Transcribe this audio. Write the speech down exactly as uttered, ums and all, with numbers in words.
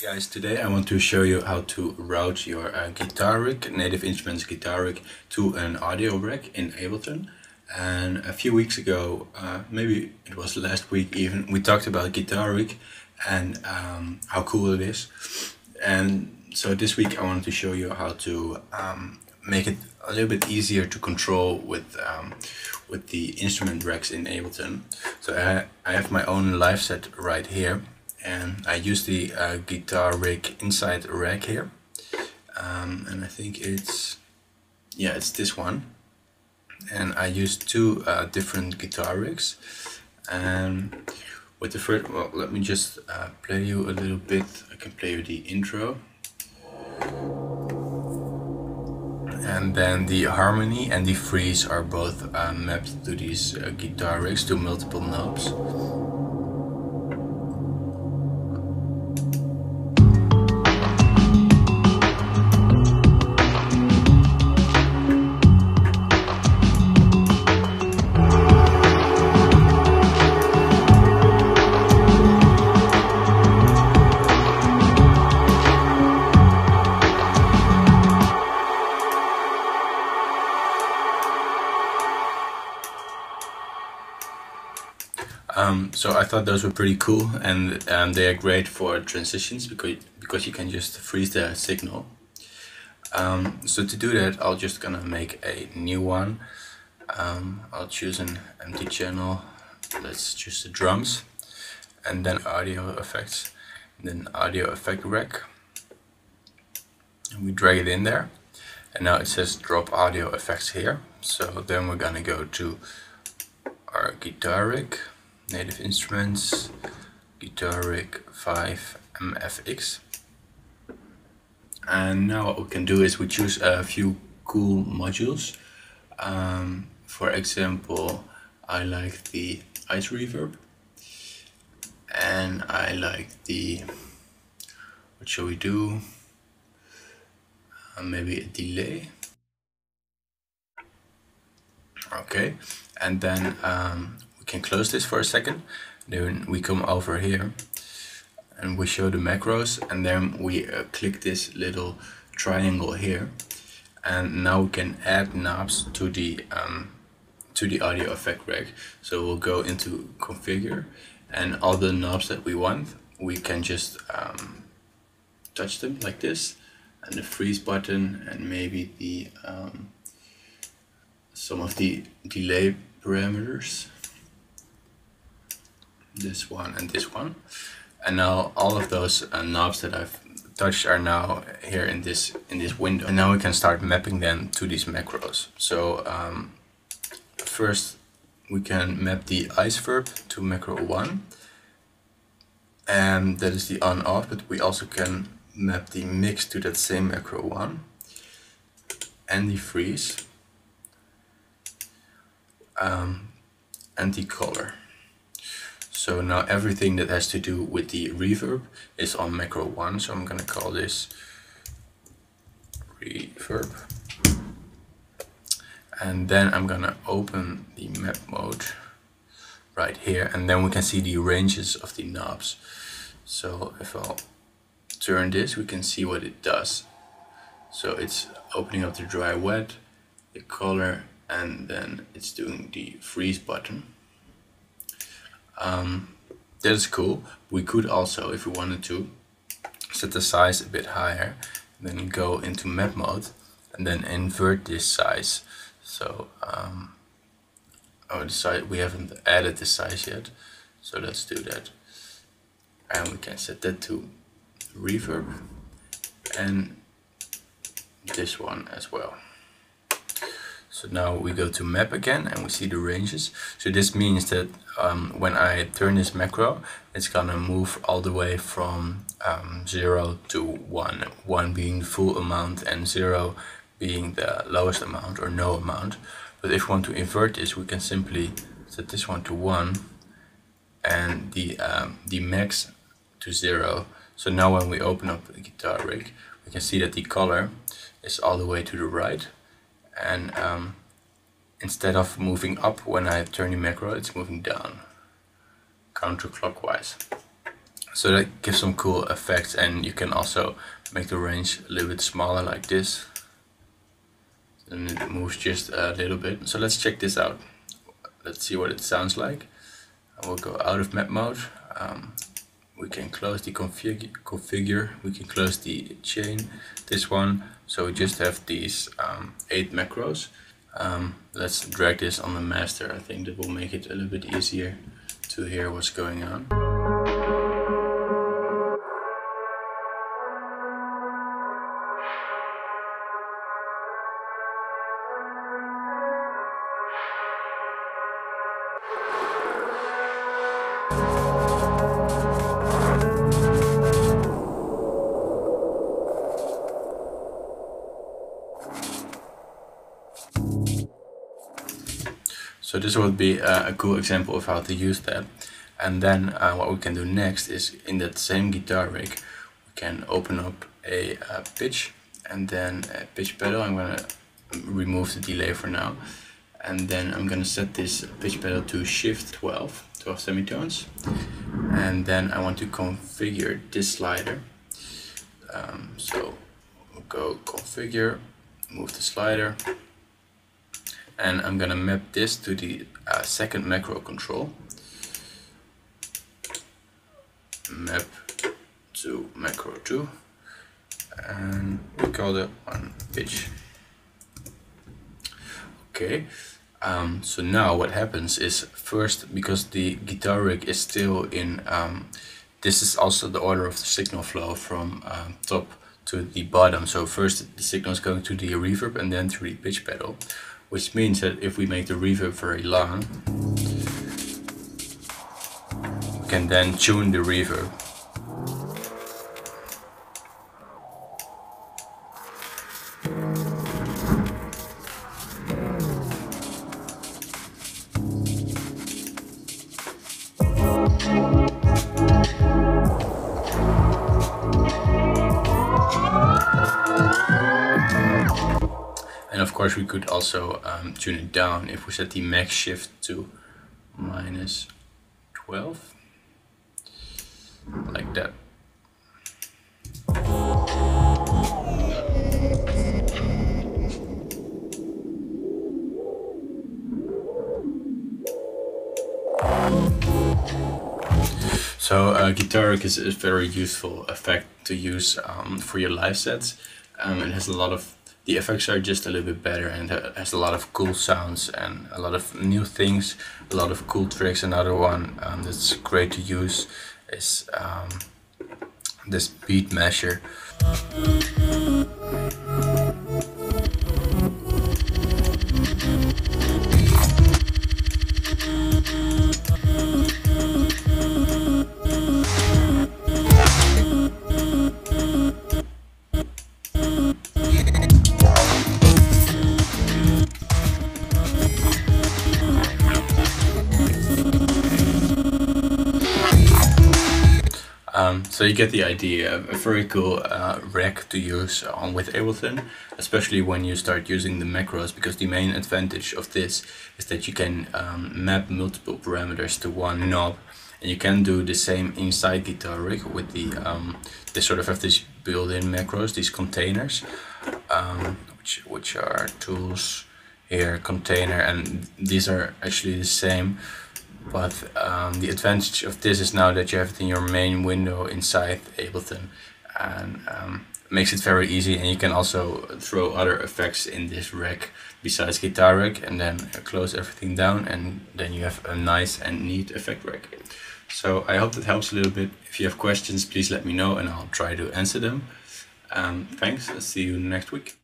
Hey guys, today I want to show you how to route your uh, Guitar Rig, Native Instruments Guitar Rig, to an audio rack in Ableton. And a few weeks ago, uh, maybe it was last week even, we talked about Guitar Rig and um, how cool it is. And so this week I wanted to show you how to um, make it a little bit easier to control with um, with the instrument racks in Ableton. So I, I have my own live set right here. And I use the uh, Guitar Rig inside rack here, um, and I think it's yeah it's this one, and I use two uh, different Guitar Rigs. And with the first, well, let me just uh, play you a little bit. I can play you the intro and then the harmony and the freeze are both uh, mapped to these uh, Guitar Rigs, to multiple knobs. Um, so I thought those were pretty cool, and um, they are great for transitions because because you can just freeze the signal. Um, so to do that, I'll just gonna make a new one. Um, I'll choose an empty channel. Let's choose the drums, and then audio effects, and then audio effect rack. And we drag it in there, and now it says drop audio effects here. So then we're gonna go to our Guitar Rig. Native Instruments, Guitar Rig five M F X. And now what we can do is we choose a few cool modules. Um, for example, I like the Ice Reverb, and I like the, what shall we do, uh, maybe a delay. Okay, and then um, we can close this for a second, then we come over here and we show the macros, and then we uh, click this little triangle here, and now we can add knobs to the um, to the audio effect rack. So we'll go into configure, and all the knobs that we want, we can just um, touch them like this, and the freeze button, and maybe the um, some of the delay parameters, this one and this one. And now all of those uh, knobs that I've touched are now here in this in this window, and now we can start mapping them to these macros. So um, first we can map the Ice Reverb to macro one, and that is the on off, but we also can map the mix to that same macro one, and the freeze, um, and the color. So now everything that has to do with the reverb is on macro one, so I'm going to call this reverb. And then I'm going to open the map mode right here, and then we can see the ranges of the knobs. So if I'll turn this, we can see what it does. So it's opening up the dry wet, the color, and then it's doing the freeze button. Um, that is cool. We could also, if we wanted to, set the size a bit higher, then go into map mode and then invert this size. So um, oh, the size, we haven't added the size yet, so let's do that. And we can set that to reverb and this one as well. So now we go to map again, and we see the ranges. So this means that um, when I turn this macro, it's gonna move all the way from um, zero to one, one being the full amount and zero being the lowest amount or no amount. But if we want to invert this, we can simply set this one to one and the, um, the max to zero. So now when we open up the Guitar Rig, we can see that the color is all the way to the right. And um, instead of moving up when I turn the macro, it's moving down counterclockwise. So that gives some cool effects, and you can also make the range a little bit smaller like this, and it moves just a little bit. So let's check this out. Let's see what it sounds like. I will go out of map mode. Um, we can close the config configure, we can close the chain, this one. So we just have these um, eight macros. Um, let's drag this on the master. I think that will make it a little bit easier to hear what's going on. So this would be a cool example of how to use that. And then uh, what we can do next is, in that same guitar rig, we can open up a, a pitch and then a pitch pedal. I'm going to remove the delay for now. And then I'm going to set this pitch pedal to shift twelve, twelve semitones. And then I want to configure this slider. Um, so we'll go configure, move the slider. And I'm gonna map this to the uh, second macro control. Map to macro two, and we call that one pitch. Okay. Um, so now what happens is, first, because the guitar rig is still in, um, this is also the order of the signal flow from uh, top to the bottom. So first the signal is going to the reverb and then to the pitch pedal, which means that if we make the reverb very long, we can then tune the reverb. And of course we could also um, tune it down if we set the max shift to minus twelve, like that. So uh, Guitar Rig is a very useful effect to use um, for your live sets. Um, it has a lot of The effects are just a little bit better, and it has a lot of cool sounds and a lot of new things, a lot of cool tricks. Another one um, that's great to use is um, this beat masher. Um, so you get the idea. A very cool uh, rack to use on with Ableton, especially when you start using the macros, because the main advantage of this is that you can um, map multiple parameters to one knob, and you can do the same inside Guitar Rig with the um, they sort of have these built-in macros, these containers, um, which which are tools here, container, and these are actually the same. But um, the advantage of this is now that you have it in your main window inside Ableton, and um, makes it very easy. And you can also throw other effects in this rack besides Guitar Rig, and then close everything down, and then you have a nice and neat effect rack. So I hope that helps a little bit. If you have questions, please let me know and I'll try to answer them. Um, thanks, I'll see you next week.